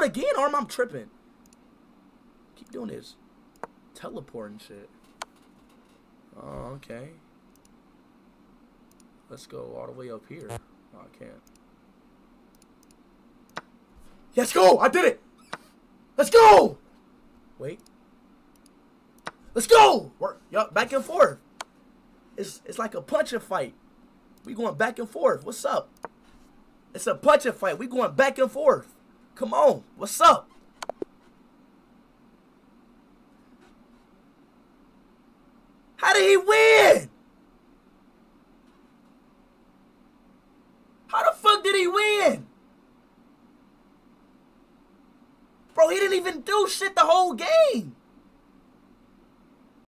teleport again, Arm? I'm tripping. Keep doing this. Teleporting shit. Oh, okay. Let's go all the way up here. Oh, I can't. Let's go! I did it! Let's go! Wait. Let's go! We're, yup, back and forth. It's like a punching fight. We going back and forth. What's up? It's a punching fight. We going back and forth. Come on. What's up? How did he win? How the fuck did he win? Bro, he didn't even do shit the whole game.